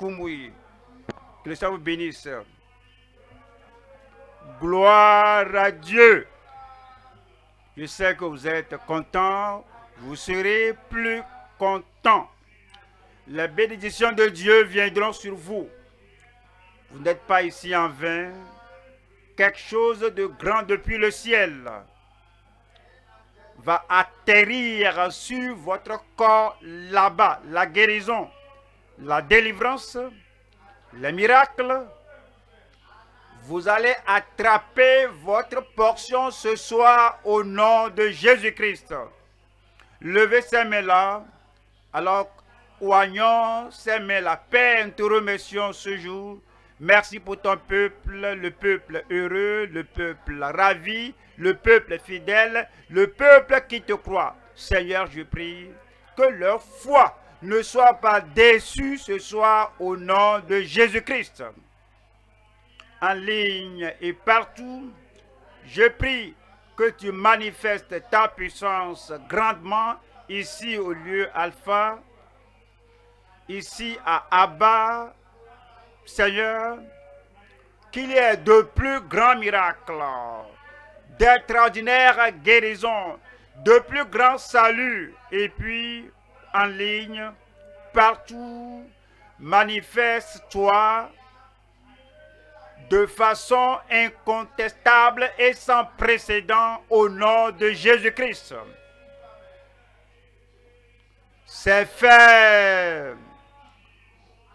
Koumoui. Que le Seigneur vous bénisse. Gloire à Dieu. Je sais que vous êtes contents. Vous serez plus contents. Les bénédictions de Dieu viendront sur vous. Vous n'êtes pas ici en vain. Quelque chose de grand depuis le ciel va atterrir sur votre corps là-bas. La guérison, la délivrance, les miracles. Vous allez attraper votre portion ce soir au nom de Jésus-Christ. Levez ces mains-là. Alors, oignons ces mains-là. Père, nous te remercions ce jour. Merci pour ton peuple heureux, le peuple ravi, le peuple fidèle, le peuple qui te croit. Seigneur, je prie que leur foi ne soit pas déçue ce soir au nom de Jésus-Christ. En ligne et partout, je prie que tu manifestes ta puissance grandement ici au lieu Alpha, ici à Abba, Seigneur, qu'il y ait de plus grands miracles, d'extraordinaires guérisons, de plus grands saluts, et puis en ligne, partout, manifeste-toi de façon incontestable et sans précédent au nom de Jésus-Christ. C'est fait.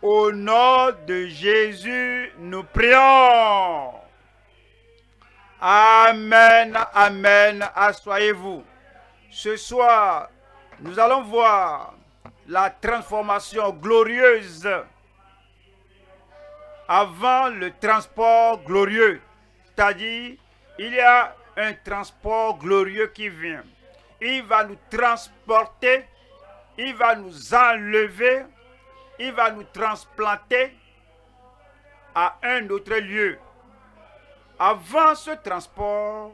Au nom de Jésus, nous prions. Amen, amen, asseyez-vous. Ce soir, nous allons voir la transformation glorieuse avant le transport glorieux. C'est-à-dire, il y a un transport glorieux qui vient. Il va nous transporter, il va nous enlever. Il va nous transplanter à un autre lieu. Avant ce transport,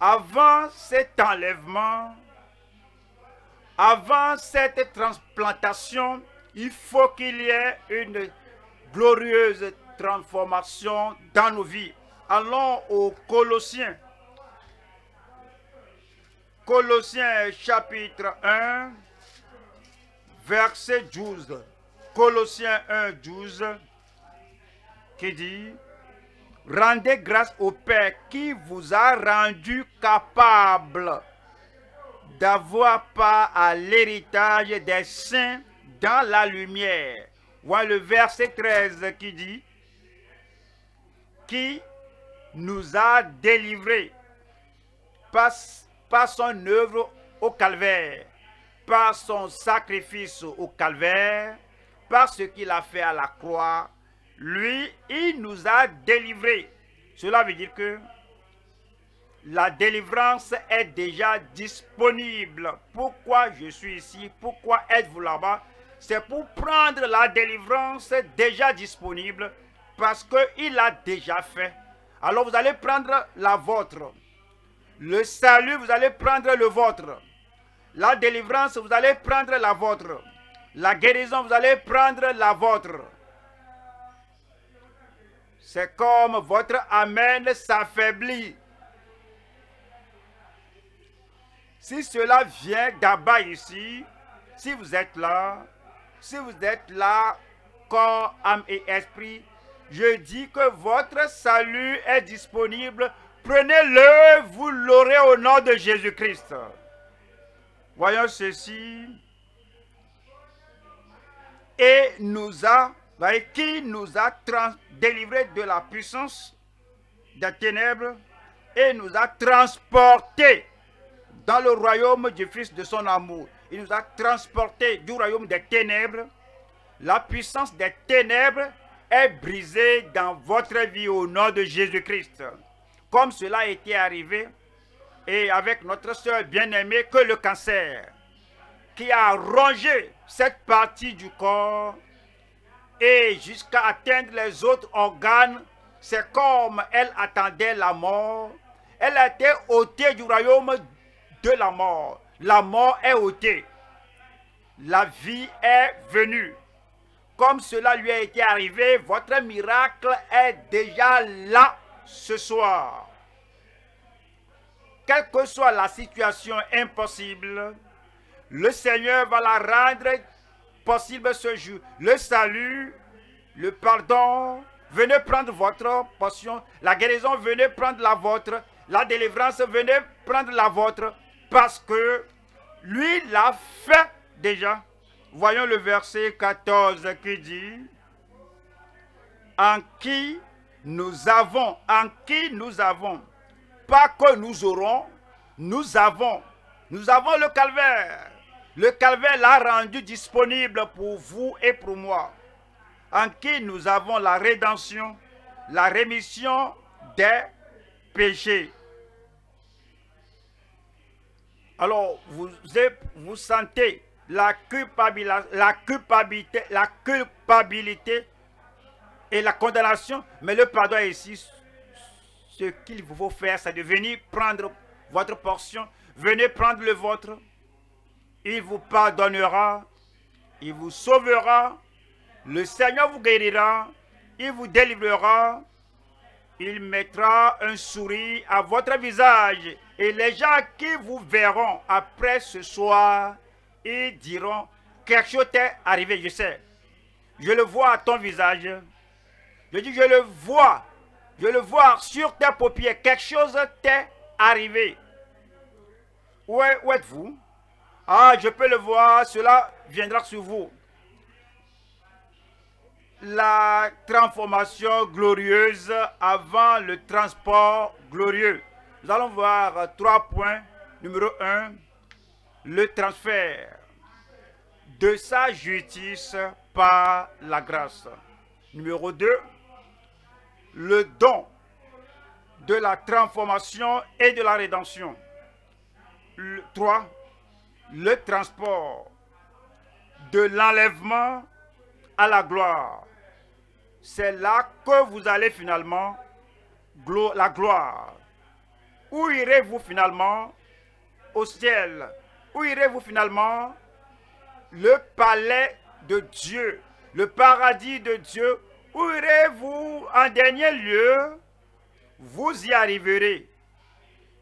avant cet enlèvement, avant cette transplantation, il faut qu'il y ait une glorieuse transformation dans nos vies. Allons aux Colossiens. Colossiens chapitre 1. Verset 12, Colossiens 1, 12, qui dit « Rendez grâce au Père qui vous a rendu capable d'avoir part à l'héritage des saints dans la lumière. » Voilà le verset 13 qui dit « Qui nous a délivrés par son œuvre au calvaire. » Par son sacrifice au calvaire, par ce qu'il a fait à la croix, lui, il nous a délivrés. Cela veut dire que la délivrance est déjà disponible. Pourquoi je suis ici? Pourquoi êtes-vous là-bas? C'est pour prendre la délivrance déjà disponible, parce qu'il l'a déjà fait. Alors vous allez prendre la vôtre. Le salut, vous allez prendre le vôtre. La délivrance, vous allez prendre la vôtre. La guérison, vous allez prendre la vôtre. C'est comme votre amen s'affaiblit. Si cela vient d'abord ici, si vous êtes là, corps, âme et esprit, je dis que votre salut est disponible. Prenez-le, vous l'aurez au nom de Jésus-Christ. Voyons ceci. Et qui nous a délivrés de la puissance des ténèbres et nous a transportés dans le royaume du Fils de son amour. Il nous a transportés du royaume des ténèbres. La puissance des ténèbres est brisée dans votre vie au nom de Jésus-Christ. Comme cela était arrivé. Et avec notre sœur bien-aimée, que le cancer qui a rongé cette partie du corps et jusqu'à atteindre les autres organes, c'est comme elle attendait la mort. Elle a été ôtée du royaume de la mort. La mort est ôtée. La vie est venue. Comme cela lui a été arrivé, votre miracle est déjà là ce soir. Quelle que soit la situation impossible, le Seigneur va la rendre possible ce jour. Le salut, le pardon, venez prendre votre portion. La guérison, venez prendre la vôtre. La délivrance, venez prendre la vôtre. Parce que lui l'a fait déjà. Voyons le verset 14 qui dit « En qui nous avons, pas que nous aurons, nous avons le calvaire. Le calvaire l'a rendu disponible pour vous et pour moi. En qui nous avons la rédemption, la rémission des péchés. » Alors, vous sentez la culpabilité et la condamnation, mais le pardon est ici. Ce qu'il faut faire, c'est de venir prendre votre portion, venez prendre le vôtre. Il vous pardonnera, il vous sauvera, le Seigneur vous guérira, il vous délivrera, il mettra un sourire à votre visage. Et les gens qui vous verront après ce soir, ils diront, quelque chose t'est arrivé, je sais. Je le vois à ton visage. Je dis, je le vois sur tes paupières. Quelque chose t'est arrivé. Où êtes-vous? Ah, je peux le voir, cela viendra sur vous. La transformation glorieuse avant le transport glorieux. Nous allons voir 3 points. Numéro 1, le transfert de sa justice par la grâce. Numéro 2, le don de la transformation et de la rédemption. 3, le transport de l'enlèvement à la gloire. C'est là que vous allez finalement, la gloire. Où irez-vous finalement? Au ciel. Où irez-vous finalement? Le palais de Dieu, le paradis de Dieu. Où irez-vous en dernier lieu? Vous y arriverez.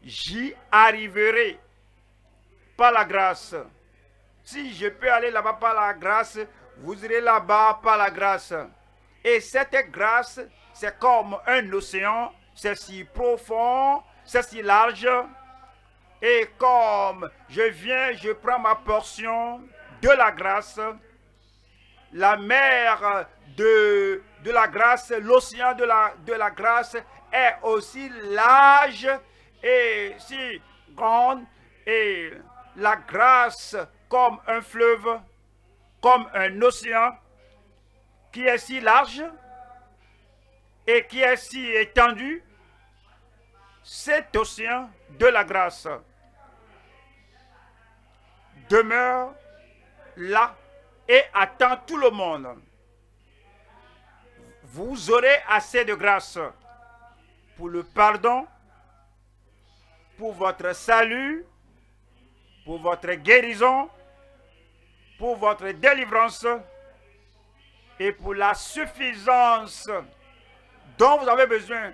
J'y arriverai. Par la grâce. Si je peux aller là-bas par la grâce, vous irez là-bas par la grâce. Et cette grâce, c'est comme un océan. C'est si profond, c'est si large. Et comme je viens, je prends ma portion de la grâce. La mer de la grâce, l'océan de la grâce est aussi large et si grande. Et la grâce comme un fleuve, comme un océan qui est si large et qui est si étendu. Cet océan de la grâce demeure là et attend tout le monde. Vous aurez assez de grâce pour le pardon, pour votre salut, pour votre guérison, pour votre délivrance et pour la suffisance dont vous avez besoin.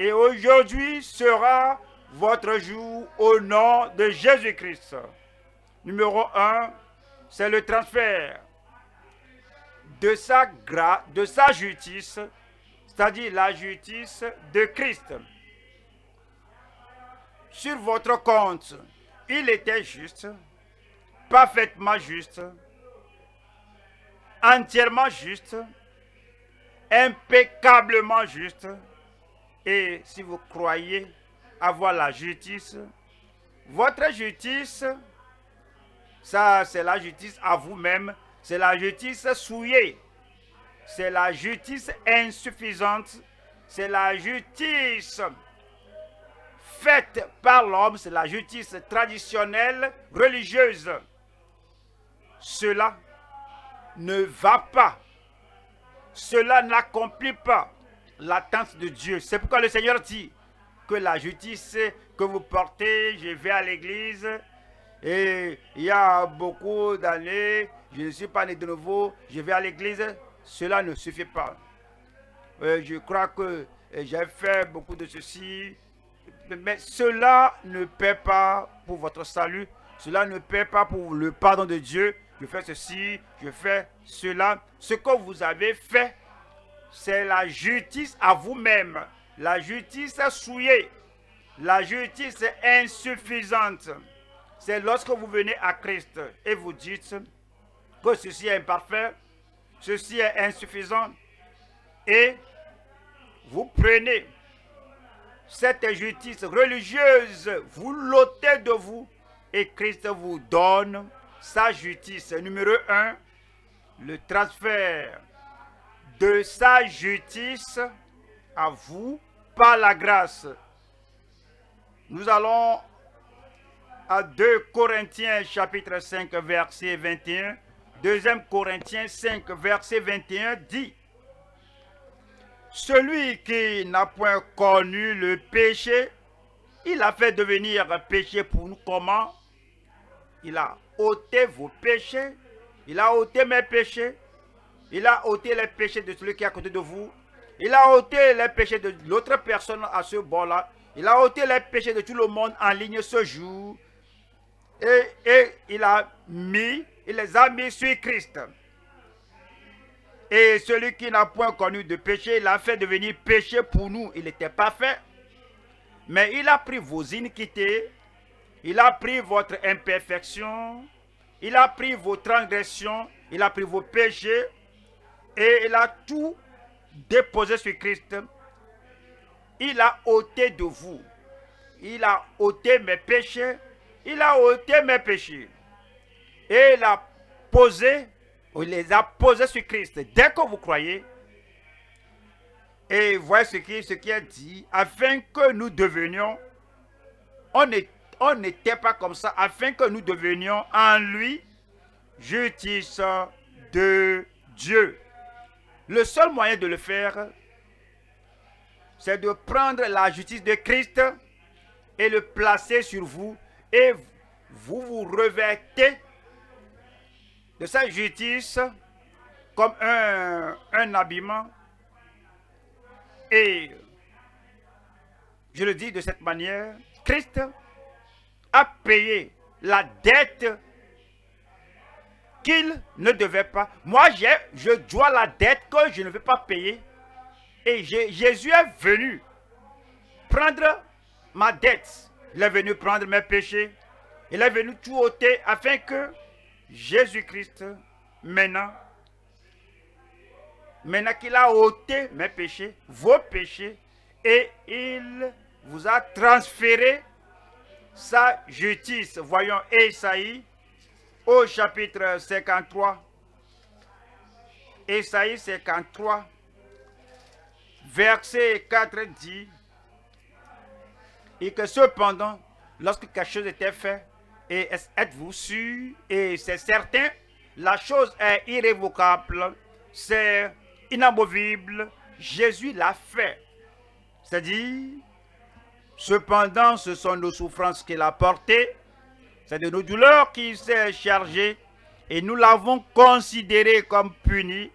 Et aujourd'hui sera votre jour au nom de Jésus-Christ. Numéro 1, c'est le transfert de sa justice, c'est-à-dire la justice de Christ. Sur votre compte, il était juste, parfaitement juste, entièrement juste, impeccablement juste. Et si vous croyez avoir la justice, votre justice, ça c'est la justice à vous-même, c'est la justice souillée, c'est la justice insuffisante, c'est la justice faite par l'homme, c'est la justice traditionnelle, religieuse. Cela ne va pas, cela n'accomplit pas l'attente de Dieu. C'est pourquoi le Seigneur dit que la justice que vous portez, je vais à l'église et il y a beaucoup d'années, je ne suis pas né de nouveau, je vais à l'église, cela ne suffit pas. Je crois que j'ai fait beaucoup de ceci, mais cela ne paie pas pour votre salut, cela ne paie pas pour le pardon de Dieu. Je fais ceci, je fais cela. Ce que vous avez fait, c'est la justice à vous-même. La justice est souillée. La justice est insuffisante. C'est lorsque vous venez à Christ et vous dites que ceci est imparfait, ceci est insuffisant. Et vous prenez cette justice religieuse, vous l'ôtez de vous et Christ vous donne sa justice. Numéro 1, le transfert de sa justice à vous par la grâce. Nous allons à 2 Corinthiens chapitre 5 verset 21. 2 Corinthiens 5 verset 21 dit: celui qui n'a point connu le péché, il a fait devenir péché pour nous. Comment? Il a ôté vos péchés, il a ôté mes péchés, il a ôté les péchés de celui qui est à côté de vous, il a ôté les péchés de l'autre personne à ce bord-là, il a ôté les péchés de tout le monde en ligne ce jour, et il les a mis sur Christ. Et celui qui n'a point connu de péché, il a fait devenir péché pour nous. Il n'était pas fait, mais il a pris vos iniquités, il a pris votre imperfection, il a pris vos transgressions, il a pris vos péchés et il a tout déposé sur Christ. Il a ôté de vous. Il a ôté mes péchés, il a ôté mes péchés et il les a posés sur Christ. Dès que vous croyez, et voyez ce qui est dit, afin que nous devenions, on n'était pas comme ça, afin que nous devenions en lui justice de Dieu. Le seul moyen de le faire, c'est de prendre la justice de Christ et le placer sur vous, et vous vous revêtez de sa justice comme un habillement. Et je le dis de cette manière, Christ a payé la dette qu'il ne devait pas. Moi, je dois la dette que je ne veux pas payer. Et Jésus est venu prendre ma dette. Il est venu prendre mes péchés. Il est venu tout ôter afin que Jésus-Christ, maintenant qu'il a ôté mes péchés, vos péchés, et il vous a transféré sa justice. Voyons Ésaïe au chapitre 53. Ésaïe 53, verset 4 dit: et que cependant, lorsque quelque chose était fait, et êtes-vous sûr, et c'est certain, la chose est irrévocable, c'est inamovible, Jésus l'a fait. C'est-à-dire, cependant, ce sont nos souffrances qu'il a portées, c'est de nos douleurs qu'il s'est chargé, et nous l'avons considéré comme puni,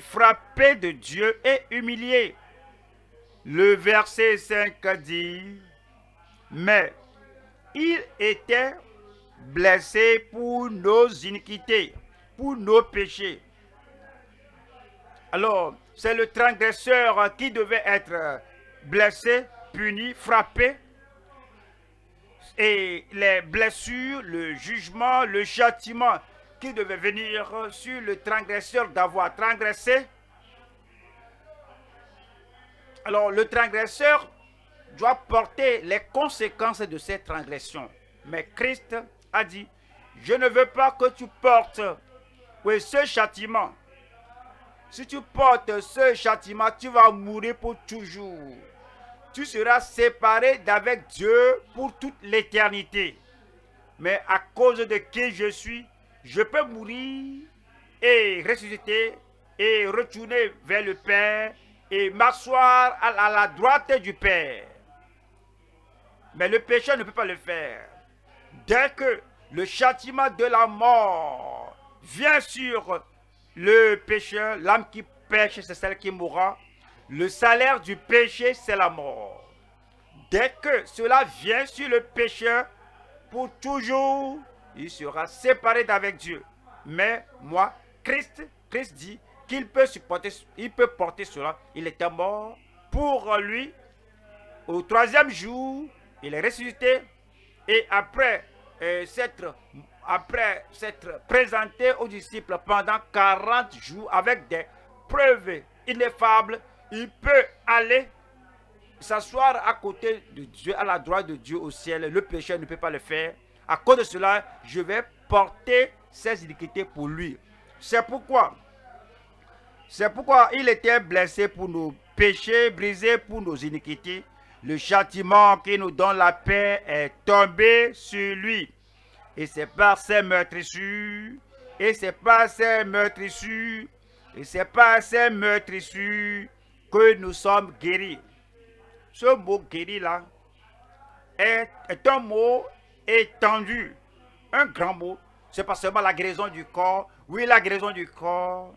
frappé de Dieu et humilié. Le verset 5 dit: mais il était blessé pour nos iniquités, pour nos péchés. Alors, c'est le transgresseur qui devait être blessé, puni, frappé. Et les blessures, le jugement, le châtiment qui devait venir sur le transgresseur d'avoir transgressé. Alors, le transgresseur doit porter les conséquences de ces transgressions. Mais Christ a dit: je ne veux pas que tu portes ce châtiment. Si tu portes ce châtiment, tu vas mourir pour toujours. Tu seras séparé d'avec Dieu pour toute l'éternité. Mais à cause de qui je suis, je peux mourir et ressusciter et retourner vers le Père et m'asseoir à la droite du Père. Mais le pécheur ne peut pas le faire. Dès que le châtiment de la mort Bien sûr, le pécheur, l'âme qui pêche, c'est celle qui mourra. Le salaire du péché, c'est la mort. Dès que cela vient sur le pécheur, pour toujours, il sera séparé d'avec Dieu. Mais moi, Christ dit qu'il peut supporter, il peut porter cela. Il était mort pour lui. Au troisième jour, il est ressuscité. Et après s'être présenté aux disciples pendant 40 jours avec des preuves ineffables, il peut aller s'asseoir à côté de Dieu, à la droite de Dieu au ciel. Le pécheur ne peut pas le faire. À cause de cela, je vais porter ses iniquités pour lui. C'est pourquoi il était blessé pour nos péchés, brisé pour nos iniquités. Le châtiment qui nous donne la paix est tombé sur lui. Et c'est par ses meurtrissures, et c'est par ses meurtrissures, et c'est par ses meurtrissures que nous sommes guéris. Ce mot guéri là est un mot étendu, un grand mot. Ce n'est pas seulement la guérison du corps, oui la guérison du corps,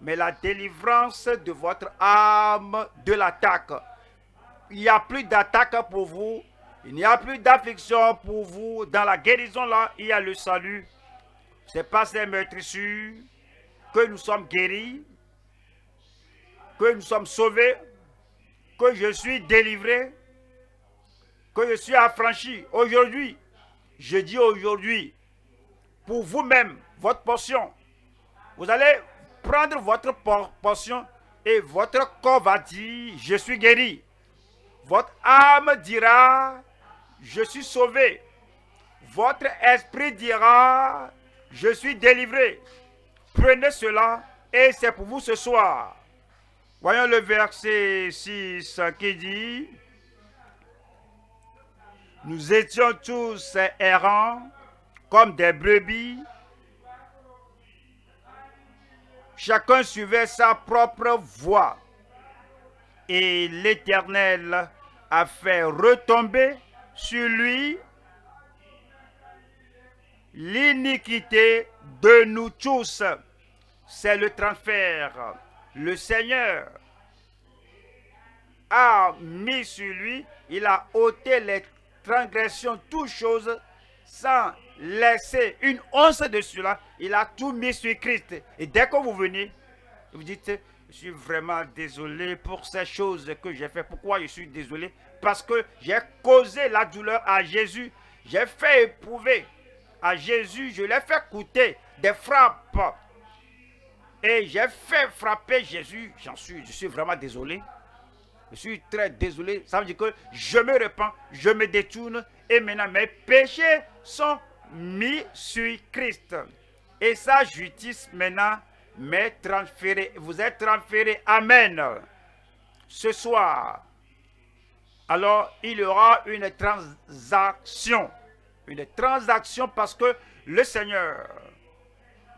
mais la délivrance de votre âme de l'attaque. Il n'y a plus d'attaque pour vous, il n'y a plus d'affliction pour vous. Dans la guérison là, il y a le salut. C'est par ces meurtrissures que nous sommes guéris, que nous sommes sauvés, que je suis délivré, que je suis affranchi. Aujourd'hui, je dis aujourd'hui, pour vous-même, votre portion, vous allez prendre votre portion et votre corps va dire, je suis guéri. Votre âme dira, je suis sauvé. Votre esprit dira, je suis délivré. Prenez cela et c'est pour vous ce soir. Voyons le verset 6 qui dit, « Nous étions tous errants comme des brebis. Chacun suivait sa propre voie. Et l'Éternel a fait retomber sur lui l'iniquité de nous tous. » C'est le transfert. Le Seigneur a mis sur lui, il a ôté les transgressions, toutes choses, sans laisser une once de cela. Il a tout mis sur Christ. Et dès que vous venez, vous dites, je suis vraiment désolé pour ces choses que j'ai fait. Pourquoi je suis désolé? Parce que j'ai causé la douleur à Jésus. J'ai fait éprouver à Jésus. Je l'ai fait coûter des frappes. Et j'ai fait frapper Jésus. Je suis vraiment désolé. Je suis très désolé. Ça veut dire que je me repens, je me détourne. Et maintenant, mes péchés sont mis sur Christ. Et sa justice maintenant mais transféré, vous êtes transféré. Amen. Ce soir, alors il y aura une transaction. Une transaction parce que le Seigneur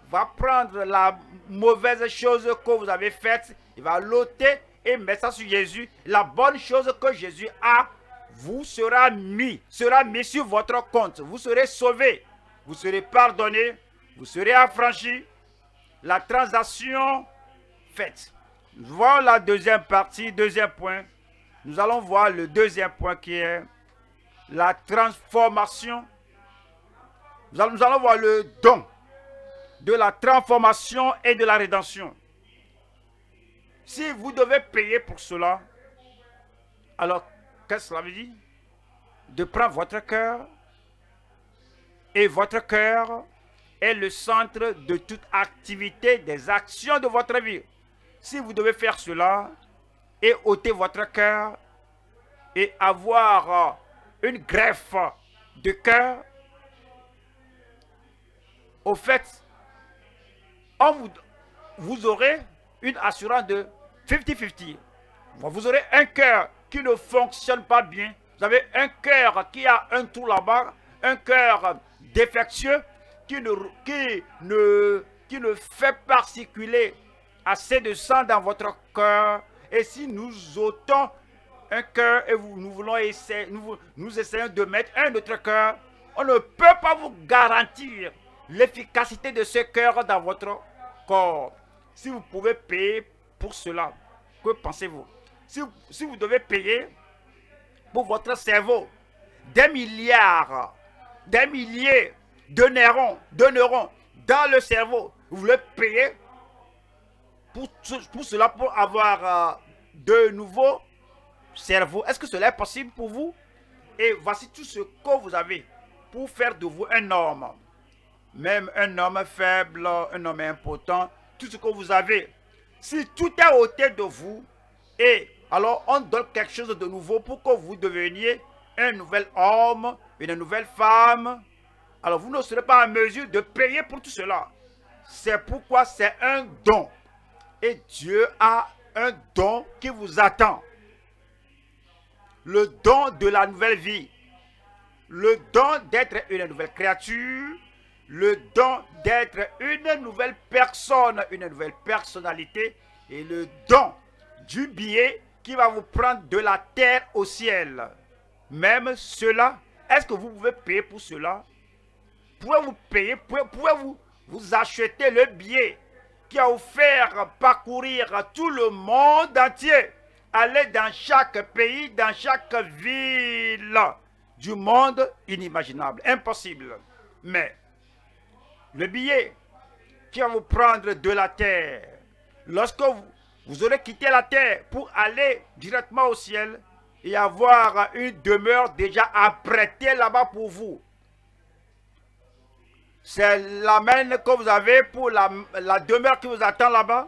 va prendre la mauvaise chose que vous avez faite. Il va l'ôter et mettre ça sur Jésus. La bonne chose que Jésus a vous sera mis sur votre compte. Vous serez sauvé. Vous serez pardonné. Vous serez affranchi. La transaction faite. Nous voyons la deuxième partie, deuxième point. Nous allons voir le deuxième point qui est la transformation. Nous allons voir le don de la transformation et de la rédemption. Si vous devez payer pour cela, alors qu'est-ce que cela veut dire? De prendre votre cœur et votre cœur est le centre de toute activité, des actions de votre vie. Si vous devez faire cela et ôter votre cœur et avoir une greffe de cœur, au fait, vous aurez une assurance de 50-50. Vous aurez un cœur qui ne fonctionne pas bien. Vous avez un cœur qui a un trou là-bas, un cœur défectueux, qui ne fait pas circuler assez de sang dans votre cœur. Et si nous ôtons un cœur et nous essayons de mettre un autre cœur, on ne peut pas vous garantir l'efficacité de ce cœur dans votre corps. Si vous pouvez payer pour cela, que pensez-vous? Si vous devez payer pour votre cerveau des milliards, des milliers de neurones dans le cerveau, vous voulez payer pour cela, pour avoir de nouveaux cerveaux, est-ce que cela est possible pour vous? Et voici tout ce que vous avez pour faire de vous un homme, même un homme faible, un homme important, tout ce que vous avez. Si tout est ôté de vous, et alors on donne quelque chose de nouveau pour que vous deveniez un nouvel homme, une nouvelle femme, alors vous ne serez pas en mesure de payer pour tout cela. C'est pourquoi c'est un don. Et Dieu a un don qui vous attend. Le don de la nouvelle vie. Le don d'être une nouvelle créature. Le don d'être une nouvelle personne, une nouvelle personnalité. Et le don du billet qui va vous prendre de la terre au ciel. Même cela, est-ce que vous pouvez payer pour cela? Pouvez-vous payer, pouvez-vous vous acheter le billet qui a offert parcourir tout le monde entier, aller dans chaque pays, dans chaque ville du monde inimaginable, impossible. Mais le billet qui va vous prendre de la terre, lorsque vous aurez quitté la terre pour aller directement au ciel et avoir une demeure déjà apprêtée là-bas pour vous, c'est l'amène que vous avez pour la demeure qui vous attend là-bas.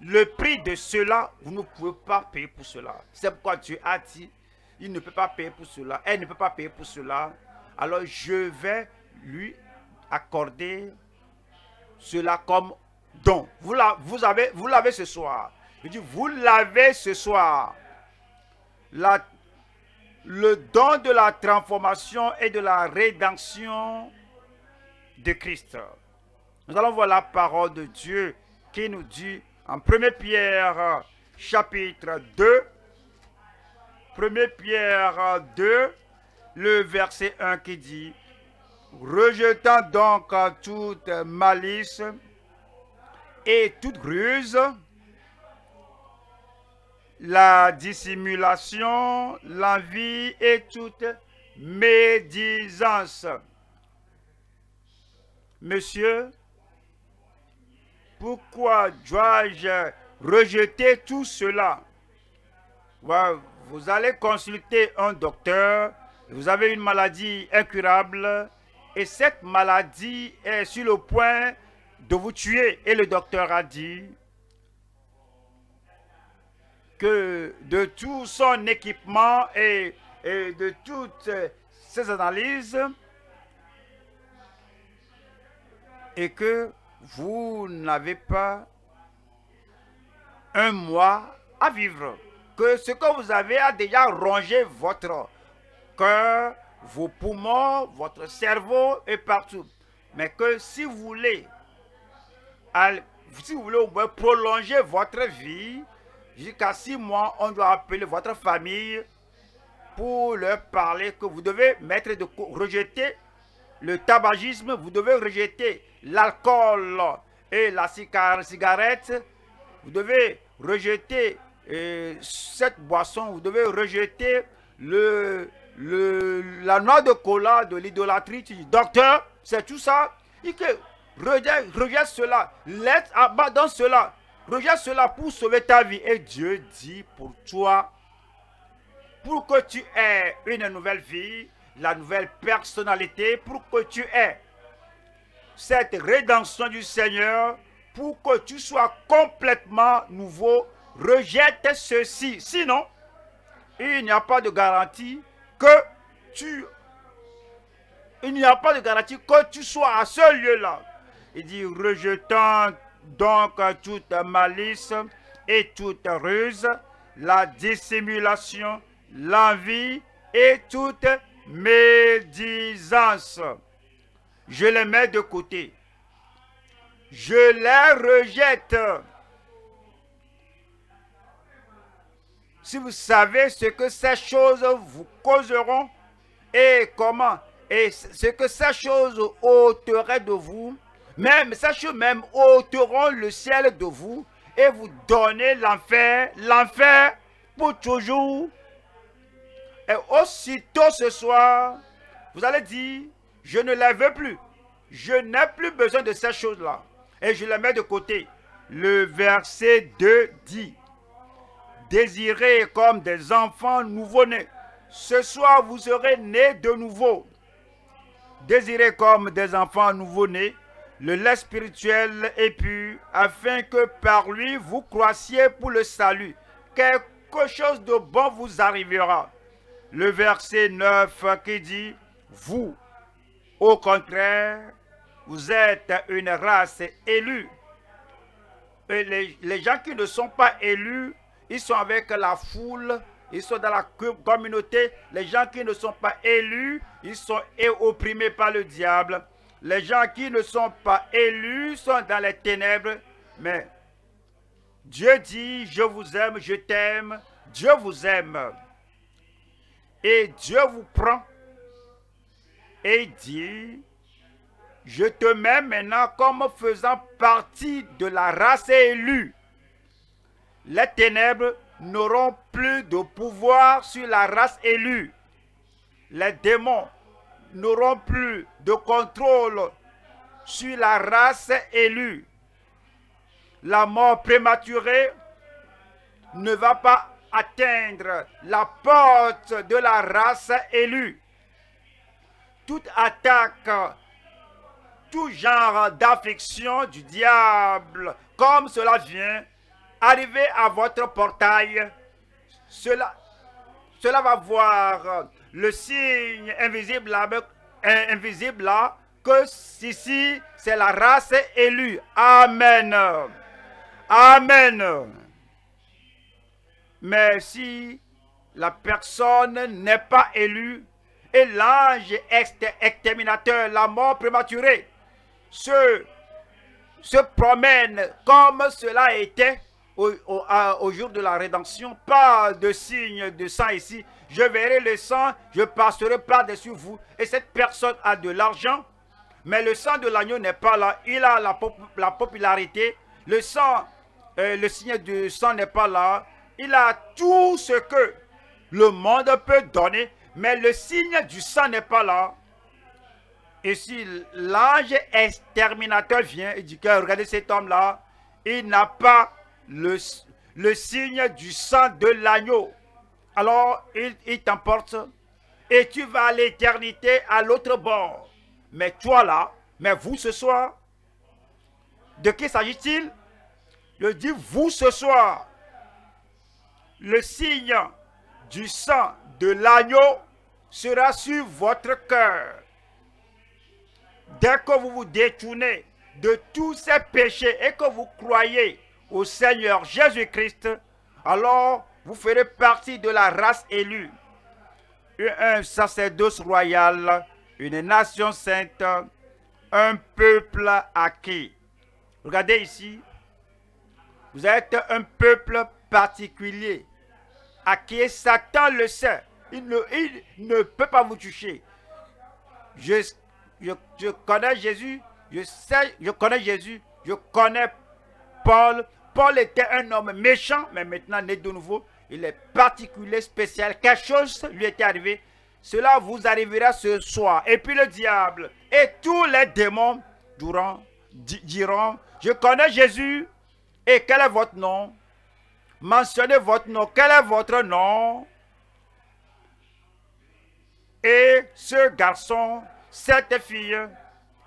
Le prix de cela, vous ne pouvez pas payer pour cela. C'est pourquoi Dieu a dit, il ne peut pas payer pour cela, elle ne peut pas payer pour cela. Alors je vais lui accorder cela comme don. Vous l'avez ce soir. Je dis, vous l'avez ce soir. Le don de la transformation et de la rédemption de Christ. Nous allons voir la parole de Dieu qui nous dit en 1 Pierre chapitre 2, 1 Pierre 2, le verset 1 qui dit « Rejetant donc toute malice et toute ruse, la dissimulation, l'envie et toute médisance. » Monsieur, pourquoi dois-je rejeter tout cela? Vous allez consulter un docteur, vous avez une maladie incurable et cette maladie est sur le point de vous tuer. Et le docteur a dit que de tout son équipement et de toutes ses analyses et que vous n'avez pas un mois à vivre, que ce que vous avez a déjà rongé votre cœur, vos poumons, votre cerveau et partout, mais que si vous voulez au moins prolonger votre vie jusqu'à 6 mois, on doit appeler votre famille pour leur parler que vous devez mettre de rejeter le tabagisme, vous devez rejeter l'alcool et la cigarette, vous devez rejeter cette boisson, vous devez rejeter la noix de cola, de l'idolâtrie. Docteur, c'est tout ça. Rejette cela, laisse, abandonne cela. Rejette cela pour sauver ta vie. Et Dieu dit pour toi, pour que tu aies une nouvelle vie, la nouvelle personnalité, pour que tu aies cette rédemption du Seigneur, pour que tu sois complètement nouveau, rejette ceci. Sinon, il n'y a pas de garantie que tu sois à ce lieu-là. Il dit, rejetant donc toute malice et toute ruse, la dissimulation, l'envie et toute médisance. Je les mets de côté. Je les rejette. Si vous savez ce que ces choses vous causeront et comment et ce que ces choses ôteraient de vous, même ces choses même ôteront le ciel de vous et vous donnez l'enfer, l'enfer pour toujours. Et aussitôt ce soir, vous allez dire, je ne les veux plus, je n'ai plus besoin de ces choses-là et je les mets de côté. Le verset 2 dit, désirez comme des enfants nouveau-nés. Ce soir, vous serez nés de nouveau. Désirez comme des enfants nouveau-nés le lait spirituel et pur, afin que par lui vous croissiez pour le salut. Quelque chose de bon vous arrivera. Le verset 9 qui dit, vous, au contraire, vous êtes une race élue. Et les gens qui ne sont pas élus, ils sont avec la foule, ils sont dans la communauté. Les gens qui ne sont pas élus, ils sont opprimés par le diable. Les gens qui ne sont pas élus sont dans les ténèbres. Mais Dieu dit, je vous aime, je t'aime, Dieu vous aime. Et Dieu vous prend et dit, je te mets maintenant comme faisant partie de la race élue. Les ténèbres n'auront plus de pouvoir sur la race élue. Les démons n'auront plus de contrôle sur la race élue. La mort prématurée ne va pas atteindre la porte de la race élue. Toute attaque, tout genre d'affliction du diable, comme cela vient arriver à votre portail, cela va voir le signe invisible là que ici c'est la race élue. Amen. Amen. Mais si la personne n'est pas élue, et l'ange exterminateur, la mort prématurée, se promène comme cela était au jour de la rédemption. Pas de signe de sang ici. Je verrai le sang, je passerai par-dessus vous. Et cette personne a de l'argent, mais le sang de l'agneau n'est pas là. Il a la popularité. Le sang, le signe du sang n'est pas là. Il a tout ce que le monde peut donner, mais le signe du sang n'est pas là. Et si l'ange exterminateur vient et dit que regardez cet homme-là, il n'a pas le signe du sang de l'agneau. Alors il t'emporte et tu vas à l'éternité à l'autre bord. Mais toi là, mais vous ce soir, de qui s'agit-il? Je dis vous ce soir. Le signe du sang de l'agneau sera sur votre cœur. Dès que vous vous détournez de tous ces péchés et que vous croyez au Seigneur Jésus-Christ, alors vous ferez partie de la race élue. Un sacerdoce royal, une nation sainte, un peuple acquis. Regardez ici, vous êtes un peuple particulier. À qui Satan le sait, il ne peut pas vous toucher. Je connais Jésus, je connais Jésus, je connais Paul. Paul était un homme méchant, mais maintenant né de nouveau, il est particulier, spécial. Quelque chose lui était arrivé. Cela vous arrivera ce soir. Et puis le diable et tous les démons diront, je connais Jésus, et quel est votre nom? Mentionnez votre nom. Quel est votre nom? Et ce garçon, cette fille,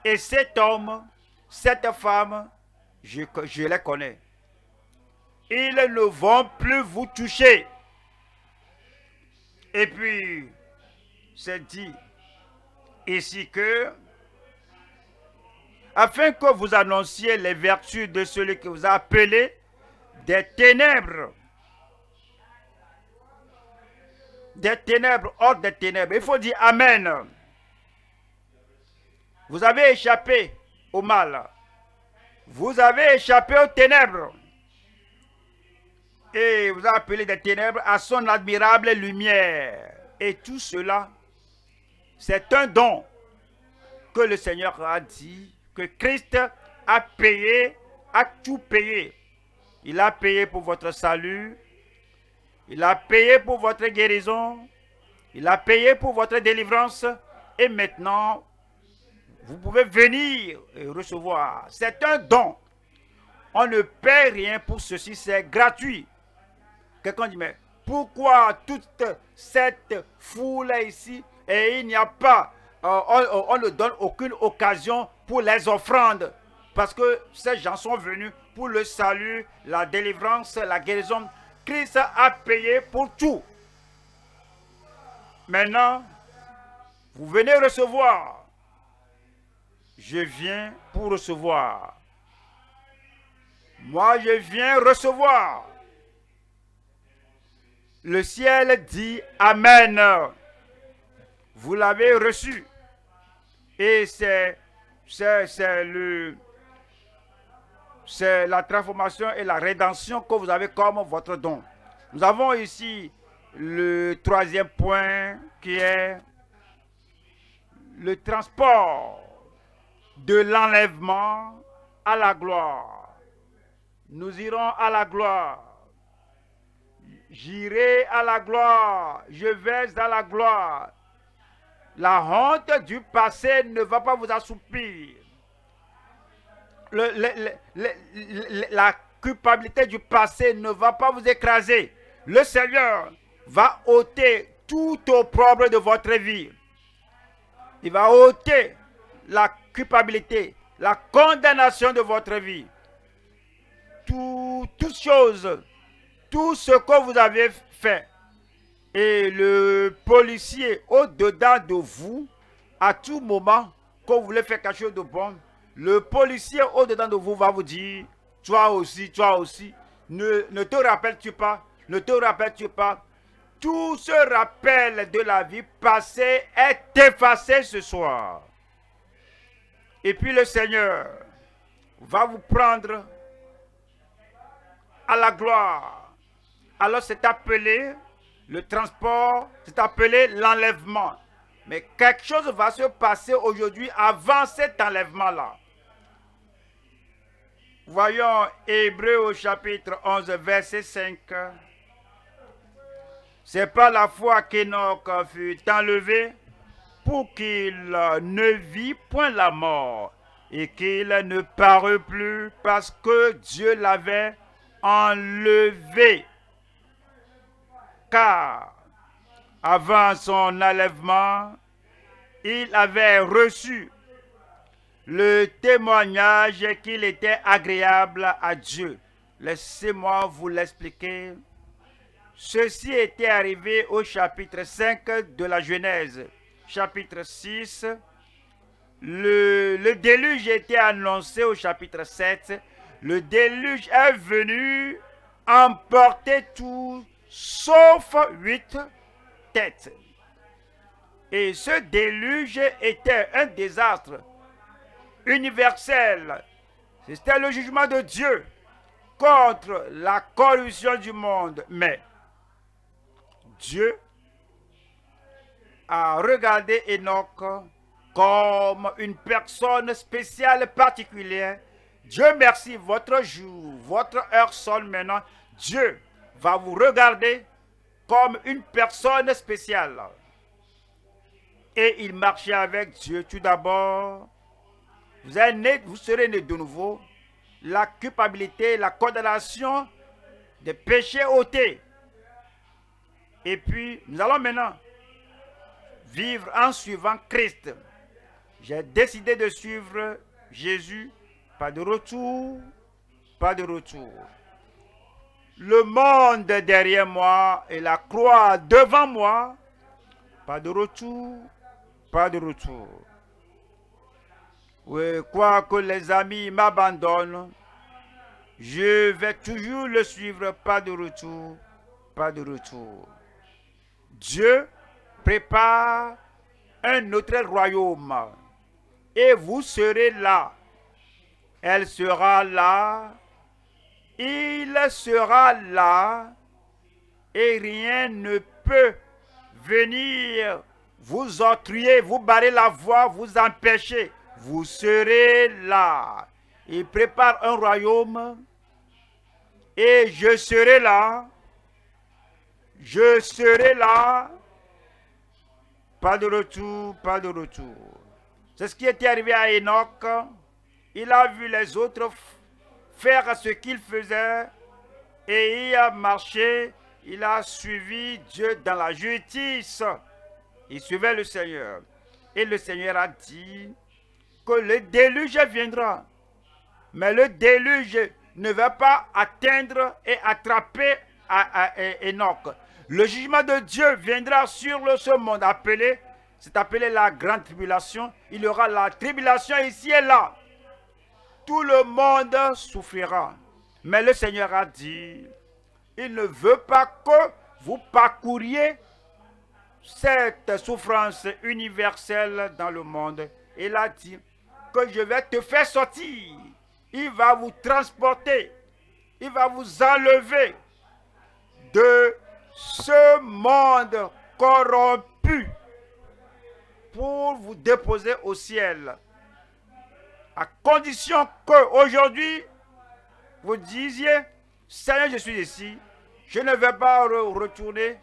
et cet homme, cette femme, je les connais. Ils ne vont plus vous toucher. Et puis, c'est dit ici que, afin que vous annonciez les vertus de celui qui vous a appelé des ténèbres hors des ténèbres. Il faut dire amen. Vous avez échappé au mal, vous avez échappé aux ténèbres et vous avez appelé des ténèbres à son admirable lumière. Et tout cela, c'est un don, que le Seigneur a dit que Christ a payé, a tout payé. Il a payé pour votre salut, il a payé pour votre guérison, il a payé pour votre délivrance et maintenant, vous pouvez venir et recevoir. C'est un don. On ne paie rien pour ceci, c'est gratuit. Quelqu'un dit, mais pourquoi toute cette foule ici et il n'y a pas, on ne donne aucune occasion pour les offrandes. Parce que ces gens sont venus pour le salut, la délivrance, la guérison. Christ a payé pour tout. Maintenant, vous venez recevoir. Je viens pour recevoir. Moi, je viens recevoir. Le ciel dit Amen. Vous l'avez reçu. Et c'est la transformation et la rédemption que vous avez comme votre don. Nous avons ici le troisième point qui est le transport de l'enlèvement à la gloire. Nous irons à la gloire. J'irai à la gloire. Je vais à la gloire. La honte du passé ne va pas vous assoupir. La culpabilité du passé ne va pas vous écraser. Le Seigneur va ôter tout opprobre de votre vie. Il va ôter la culpabilité, la condamnation de votre vie. Toutes choses, tout ce que vous avez fait. Et le policier au-dedans de vous, à tout moment, quand vous voulez faire quelque chose de bon, le policier au-dedans de vous va vous dire, toi aussi, ne te rappelles-tu pas, ne te rappelles-tu pas. Tout ce rappel de la vie passée est effacé ce soir. Et puis le Seigneur va vous prendre à la gloire. Alors c'est appelé le transport, c'est appelé l'enlèvement. Mais quelque chose va se passer aujourd'hui avant cet enlèvement-là. Voyons Hébreux au chapitre 11, verset 5. C'est par la foi qu'Énoch fut enlevé, pour qu'il ne vit point la mort et qu'il ne parut plus parce que Dieu l'avait enlevé. Car avant son enlèvement, il avait reçu le témoignage qu'il était agréable à Dieu. Laissez-moi vous l'expliquer. Ceci était arrivé au chapitre 5 de la Genèse. Chapitre 6, le déluge était annoncé au chapitre 7. Le déluge est venu emporter tout, sauf 8 têtes. Et ce déluge était un désastre universel. C'était le jugement de Dieu contre la corruption du monde. Mais Dieu a regardé Hénoch comme une personne spéciale, particulière. Dieu merci, votre jour, votre heure sonne maintenant. Dieu va vous regarder comme une personne spéciale. Et il marchait avec Dieu. Tout d'abord, vous serez né de nouveau. La culpabilité, la condamnation des péchés ôtés. Et puis, nous allons maintenant vivre en suivant Christ. J'ai décidé de suivre Jésus. Pas de retour, pas de retour. Le monde derrière moi et la croix devant moi. Pas de retour, pas de retour. Oui, quoi que les amis m'abandonnent, je vais toujours le suivre. Pas de retour, pas de retour. Dieu prépare un autre royaume et vous serez là. Elle sera là, il sera là et rien ne peut venir vous octroyez, vous barrez la voie, vous empêchez, vous serez là. Il prépare un royaume et je serai là. Je serai là. Pas de retour, pas de retour. C'est ce qui était arrivé à Enoch. Il a vu les autres faire ce qu'il faisait et il a marché. Il a suivi Dieu dans la justice. Il suivait le Seigneur. Et le Seigneur a dit que le déluge viendra. Mais le déluge ne va pas atteindre et attraper Enoch. Le jugement de Dieu viendra sur ce monde appelé. C'est appelé la grande tribulation. Il y aura la tribulation ici et là. Tout le monde souffrira. Mais le Seigneur a dit, il ne veut pas que vous parcouriez cette souffrance universelle dans le monde. Il a dit que je vais te faire sortir. Il va vous transporter. Il va vous enlever de ce monde corrompu pour vous déposer au ciel. À condition qu'aujourd'hui, vous disiez, Seigneur, je suis ici. Je ne vais pas retourner,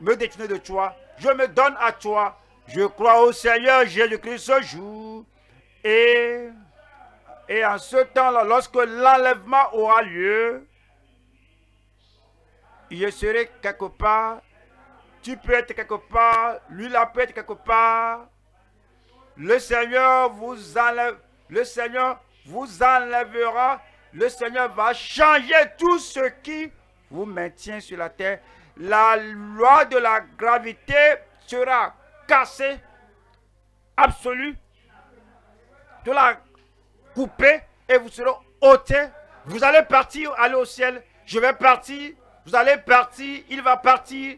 me détourner de toi. Je me donne à toi. Je crois au Seigneur Jésus-Christ ce jour. Et en ce temps-là, lorsque l'enlèvement aura lieu, je serai quelque part. Tu peux être quelque part. Lui, la peut être quelque part. Le Seigneur vous enlève. Le Seigneur vous enlèvera. Le Seigneur va changer tout ce qui vous maintient sur la terre. La loi de la gravité sera cassée, absolue, de la couper et vous serez ôtés. Vous allez partir, aller au ciel. Je vais partir, vous allez partir, il va partir.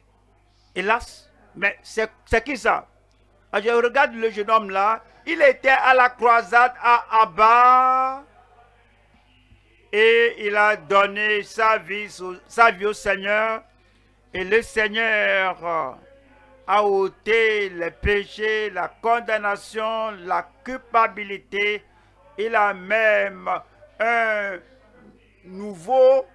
Hélas, mais c'est qui ça? Je regarde le jeune homme là. Il était à la croisade à Abba. Et il a donné sa vie au Seigneur. Et le Seigneur a ôté les péchés, la condamnation, la culpabilité. Il a même un nouveau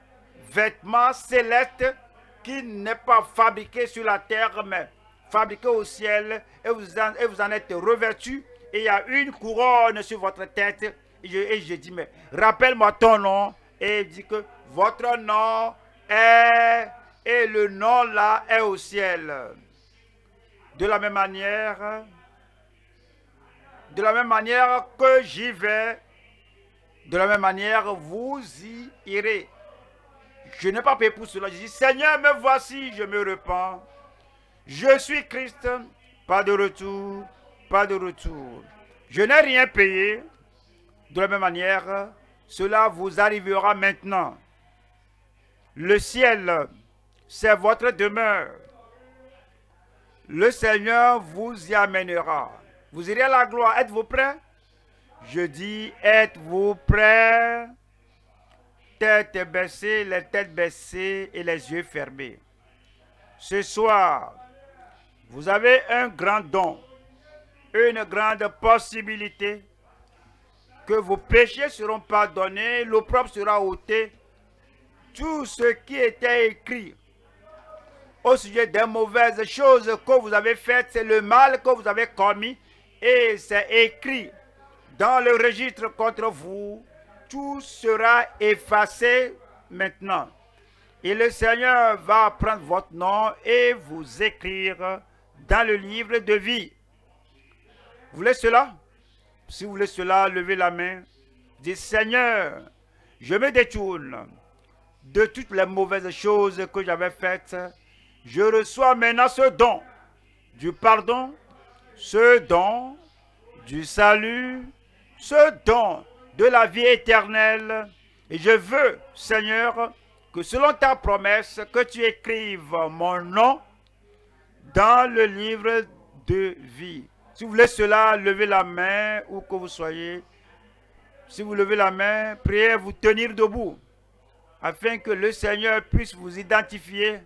vêtement céleste qui n'est pas fabriqué sur la terre, mais fabriqué au ciel. Et vous en êtes revêtus. Et il y a une couronne sur votre tête. Et je dis, mais rappelle-moi ton nom. Et il dit que votre nom est, et le nom là est au ciel. De la même manière que j'y vais, de la même manière vous y irez. Je n'ai pas payé pour cela. Je dis, Seigneur, me voici, je me repens. Je suis Christ. Pas de retour, pas de retour. Je n'ai rien payé. De la même manière, cela vous arrivera maintenant. Le ciel, c'est votre demeure. Le Seigneur vous y amènera. Vous irez à la gloire. Êtes-vous prêts? Je dis, êtes-vous prêts? Tête baissée, les têtes baissées et les yeux fermés. Ce soir, vous avez un grand don, une grande possibilité. Que vos péchés seront pardonnés, l'opprobre sera ôté. Tout ce qui était écrit au sujet des mauvaises choses que vous avez faites, c'est le mal que vous avez commis. Et c'est écrit dans le registre contre vous. Tout sera effacé maintenant. Et le Seigneur va prendre votre nom et vous écrire dans le livre de vie. Vous voulez cela? Si vous voulez cela, levez la main. Dites, Seigneur, je me détourne de toutes les mauvaises choses que j'avais faites. Je reçois maintenant ce don du pardon, ce don du salut, ce don de la vie éternelle. Et je veux, Seigneur, que selon ta promesse, que tu écrives mon nom dans le livre de vie. Si vous voulez cela, levez la main où que vous soyez. Si vous levez la main, priez à vous tenir debout afin que le Seigneur puisse vous identifier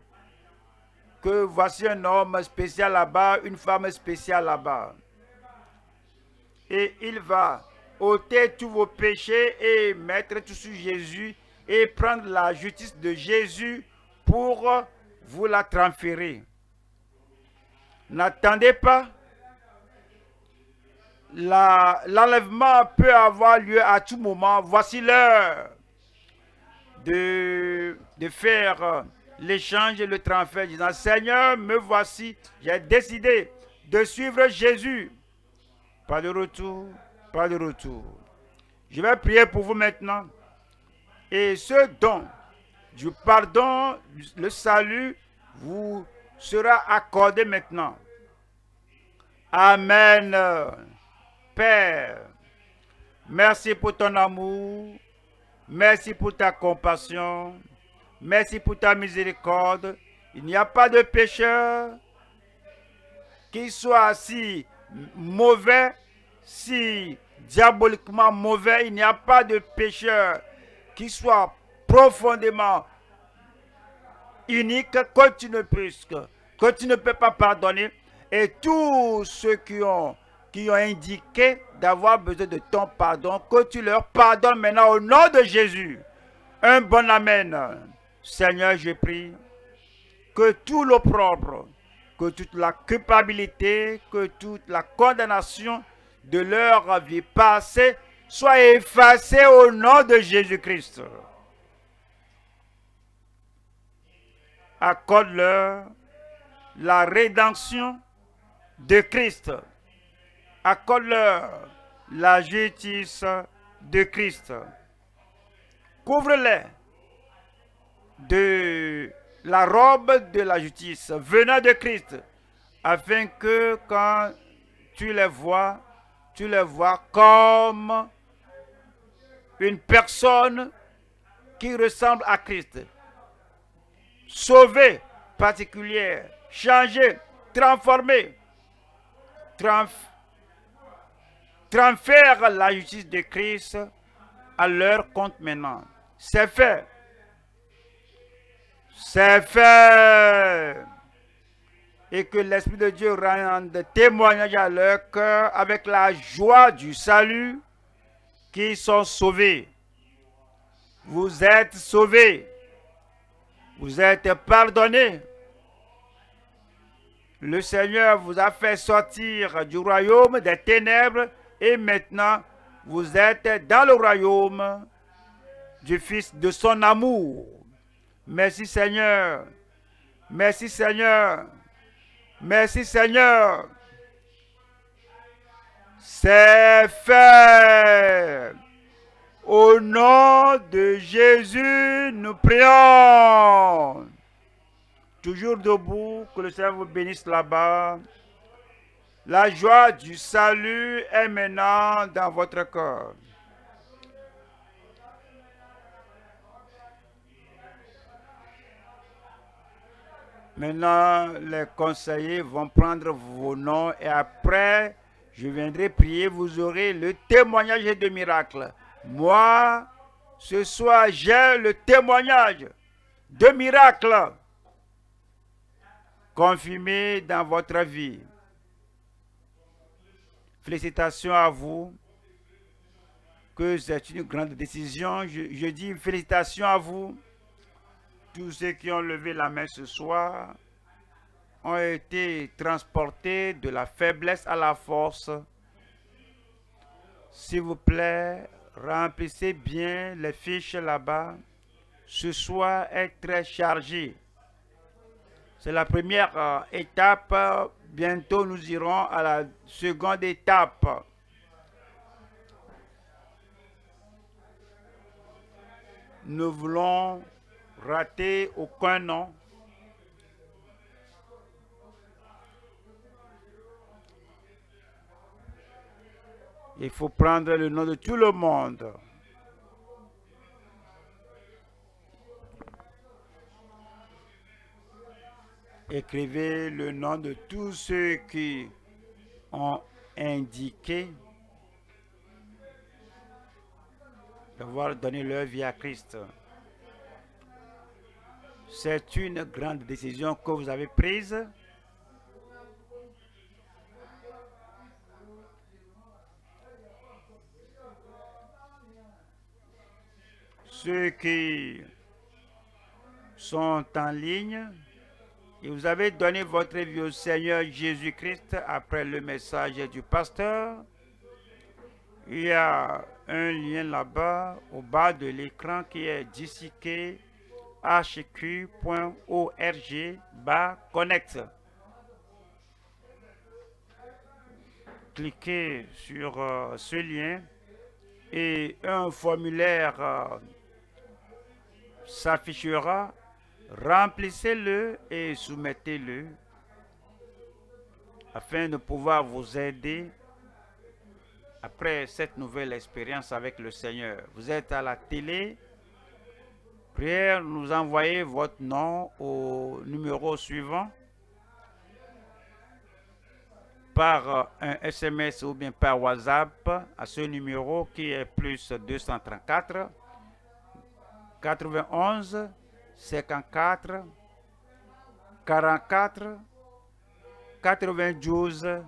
que voici un homme spécial là-bas, une femme spéciale là-bas. Et il va ôter tous vos péchés et mettre tout sur Jésus et prendre la justice de Jésus pour vous la transférer. N'attendez pas. L'enlèvement peut avoir lieu à tout moment. Voici l'heure de faire l'échange et le transfert, disant: Seigneur, me voici, j'ai décidé de suivre Jésus. Pas de retour, pas de retour. Je vais prier pour vous maintenant. Et ce don du pardon, le salut, vous sera accordé maintenant. Amen. Père, merci pour ton amour, merci pour ta compassion, merci pour ta miséricorde. Il n'y a pas de pécheur qui soit si mauvais, si diaboliquement mauvais. Il n'y a pas de pécheur qui soit profondément unique que tu ne peux pas pardonner. Et tous ceux qui ont indiqué d'avoir besoin de ton pardon, que tu leur pardonnes maintenant au nom de Jésus. Un bon amen. Seigneur, je prie que tout l'opprobre, que toute la culpabilité, que toute la condamnation de leur vie passée soit effacée au nom de Jésus-Christ. Accorde-leur la rédemption de Christ. Accorde-leur la justice de Christ. Couvre-les de la robe de la justice venant de Christ, afin que quand tu les vois comme une personne qui ressemble à Christ, sauvée, particulière, changée, transformée. Transfère la justice de Christ à leur compte maintenant. C'est fait. C'est fait. Et que l'Esprit de Dieu rende témoignage à leur cœur avec la joie du salut qu'ils sont sauvés. Vous êtes sauvés. Vous êtes pardonnés. Le Seigneur vous a fait sortir du royaume des ténèbres et maintenant vous êtes dans le royaume du Fils de son amour. Merci Seigneur. Merci Seigneur. Merci Seigneur. C'est fait. Au nom de Jésus, nous prions. Toujours debout, que le Seigneur vous bénisse là-bas. La joie du salut est maintenant dans votre cœur. Maintenant, les conseillers vont prendre vos noms et après, je viendrai prier, vous aurez le témoignage de miracles. Moi, ce soir, j'ai le témoignage de miracles confirmé dans votre vie. Félicitations à vous, que c'est une grande décision. Je dis félicitations à vous. Tous ceux qui ont levé la main ce soir ont été transportés de la faiblesse à la force. S'il vous plaît, remplissez bien les fiches là-bas. Ce soir est très chargé. C'est la première étape. Bientôt, nous irons à la seconde étape. Nous voulons rater aucun nom. Il faut prendre le nom de tout le monde. Écrivez le nom de tous ceux qui ont indiqué d'avoir donné leur vie à Christ. C'est une grande décision que vous avez prise. Ceux qui sont en ligne, et vous avez donné votre vie au Seigneur Jésus-Christ après le message du pasteur. Il y a un lien là-bas au bas de l'écran qui est discipleshq.org/connect. Cliquez sur ce lien et un formulaire s'affichera. Remplissez-le et soumettez-le afin de pouvoir vous aider après cette nouvelle expérience avec le Seigneur. Vous êtes à la télé. Prière, nous envoyez votre nom au numéro suivant par un SMS ou bien par WhatsApp à ce numéro qui est plus 234 91 54, 44, 92,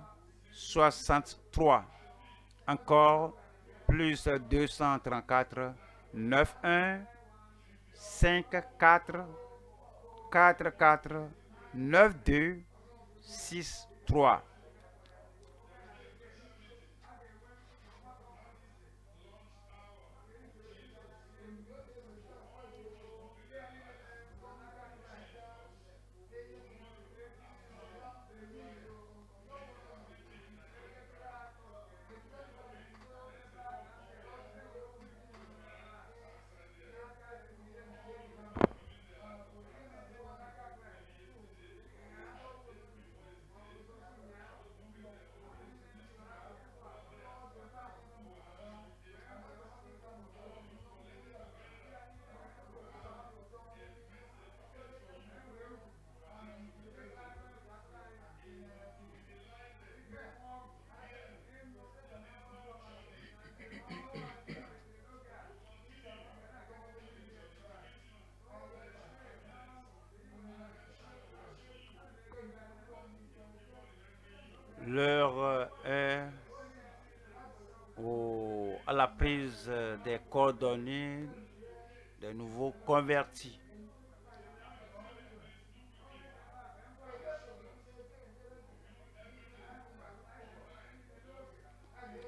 63. Encore plus 234, 91, 54, 44, 92, 63. L'heure est à la prise des coordonnées des nouveaux convertis.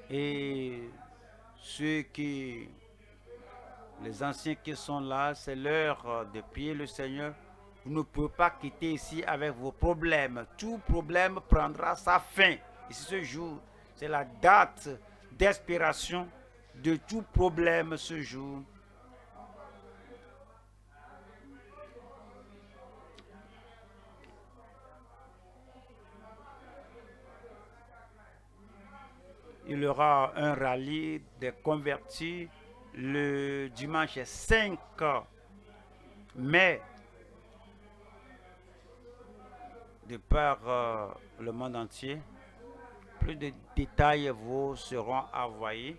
Et les anciens qui sont là, c'est l'heure de prier le Seigneur. Vous ne pouvez pas quitter ici avec vos problèmes. Tout problème prendra sa fin. Et ce jour, c'est la date d'expiration de tout problème ce jour. Il y aura un rallye des convertis le dimanche 5 mai. De par le monde entier. Plus de détails vous seront envoyés.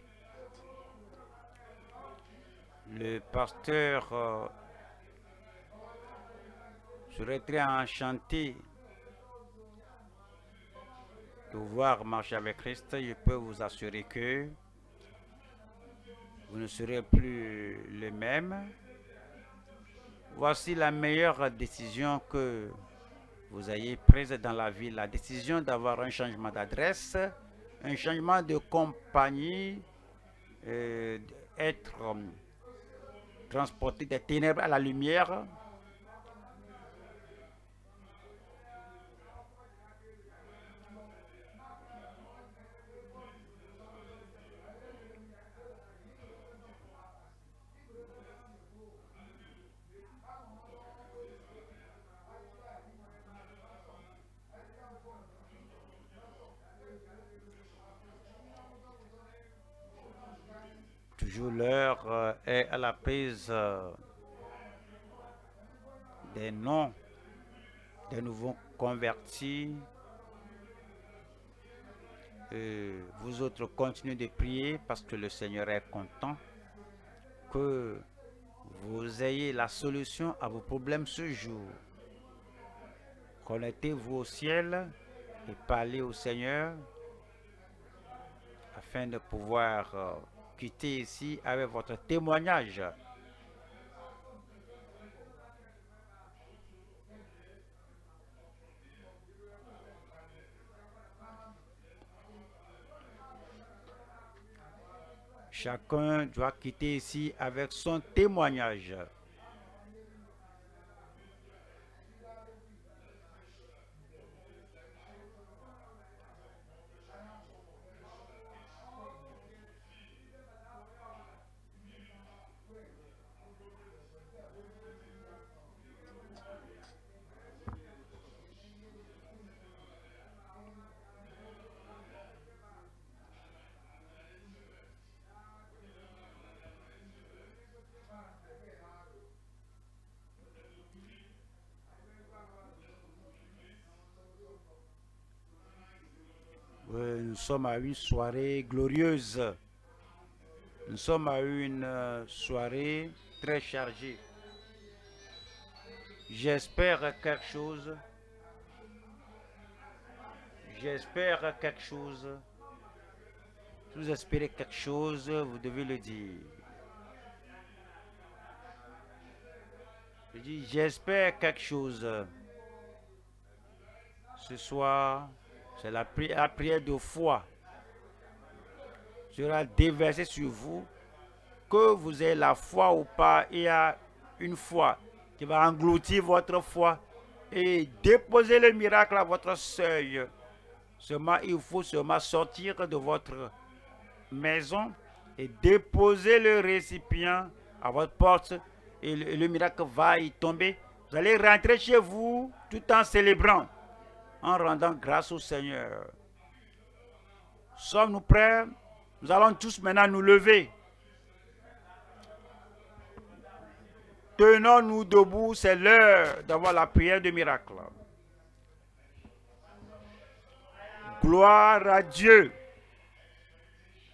Le pasteur serait très enchanté de voir marcher avec Christ. Je peux vous assurer que vous ne serez plus les mêmes. Voici la meilleure décision que vous ayez prise dans la vie, la décision d'avoir un changement d'adresse, un changement de compagnie, être transporté des ténèbres à la lumière. L'heure est à la prise des noms des nouveaux convertis. Et vous autres continuez de prier parce que le Seigneur est content que vous ayez la solution à vos problèmes ce jour. Connectez-vous au ciel et parlez au Seigneur afin de pouvoir quitter ici avec votre témoignage. Chacun doit quitter ici avec son témoignage. Nous sommes à une soirée glorieuse. Nous sommes à une soirée très chargée. J'espère quelque chose. J'espère quelque chose. Si vous espérez quelque chose, vous devez le dire. Je dis, j'espère quelque chose. Ce soir, c'est la prière de foi sera déversée sur vous, que vous ayez la foi ou pas. Il y a une foi qui va engloutir votre foi et déposer le miracle à votre seuil. Seulement, il faut seulement sortir de votre maison et déposer le récipient à votre porte et le miracle va y tomber. Vous allez rentrer chez vous tout en célébrant, en rendant grâce au Seigneur. Sommes-nous prêts? Nous allons tous maintenant nous lever. Tenons-nous debout, c'est l'heure d'avoir la prière de miracle. Gloire à Dieu.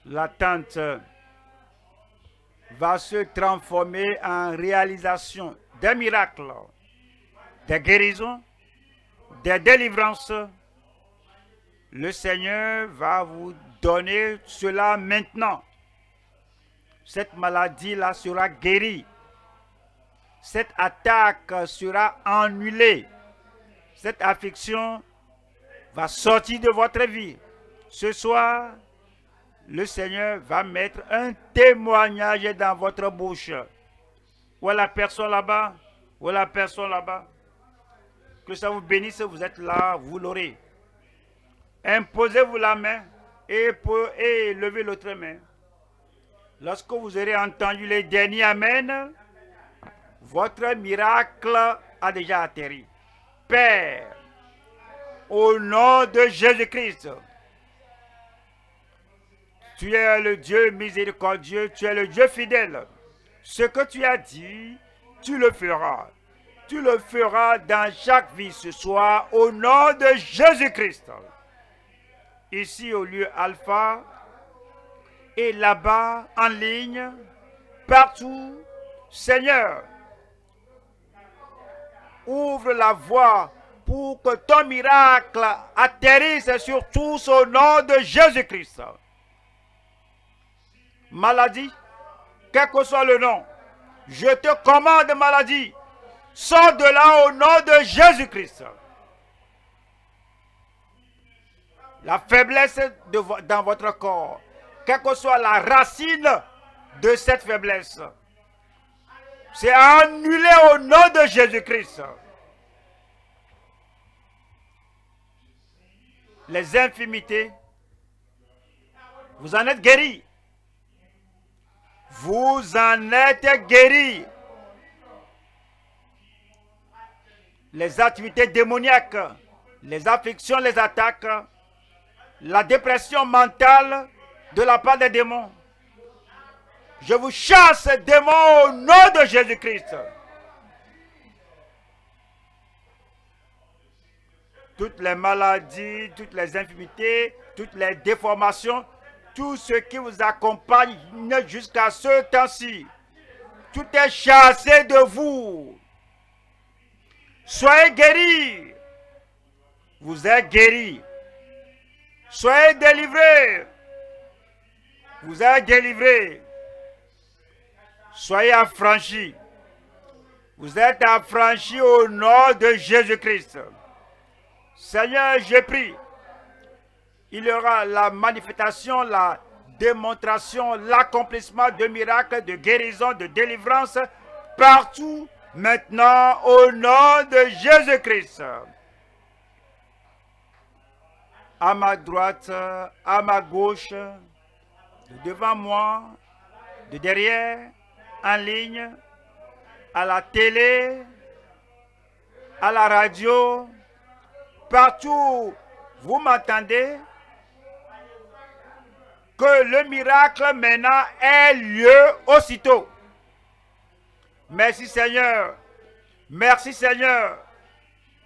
L'attente va se transformer en réalisation des miracles, des guérisons, des délivrances. Le Seigneur va vous donner cela maintenant. Cette maladie-là sera guérie. Cette attaque sera annulée. Cette affliction va sortir de votre vie. Ce soir, le Seigneur va mettre un témoignage dans votre bouche. Ou à la personne là-bas, ou à la personne là-bas. Que ça vous bénisse, vous êtes là, vous l'aurez. Imposez-vous la main et levez l'autre main. Lorsque vous aurez entendu les derniers Amen, votre miracle a déjà atterri. Père, au nom de Jésus-Christ, tu es le Dieu miséricordieux, tu es le Dieu fidèle. Ce que tu as dit, tu le feras. Tu le feras dans chaque vie ce soir, au nom de Jésus-Christ. Ici au lieu Alpha, et là-bas en ligne, partout, Seigneur, ouvre la voie pour que ton miracle atterrisse sur tous au nom de Jésus-Christ. Maladie, quel que soit le nom, je te commande maladie. Sors de là au nom de Jésus-Christ. La faiblesse dans votre corps, quelle que soit la racine de cette faiblesse, c'est annulé au nom de Jésus-Christ. Les infirmités, vous en êtes guéris. Vous en êtes guéris. Les activités démoniaques, les afflictions, les attaques, la dépression mentale de la part des démons. Je vous chasse, démons, au nom de Jésus-Christ. Toutes les maladies, toutes les infirmités, toutes les déformations, tout ce qui vous accompagne jusqu'à ce temps-ci, tout est chassé de vous. Soyez guéris. Vous êtes guéris. Soyez délivrés. Vous êtes délivrés. Soyez affranchis. Vous êtes affranchis au nom de Jésus-Christ. Seigneur, je prie. Il y aura la manifestation, la démonstration, l'accomplissement de miracles, de guérison, de délivrance partout maintenant au nom de Jésus-Christ. À ma droite, à ma gauche, de devant moi, de derrière, en ligne, à la télé, à la radio, partout, vous m'entendez? Que le miracle maintenant ait lieu aussitôt. Merci Seigneur. Merci Seigneur.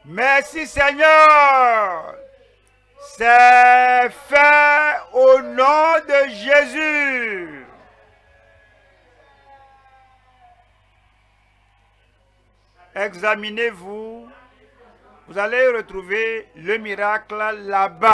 Merci Seigneur. C'est fait au nom de Jésus. Examinez-vous. Vous allez retrouver le miracle là-bas.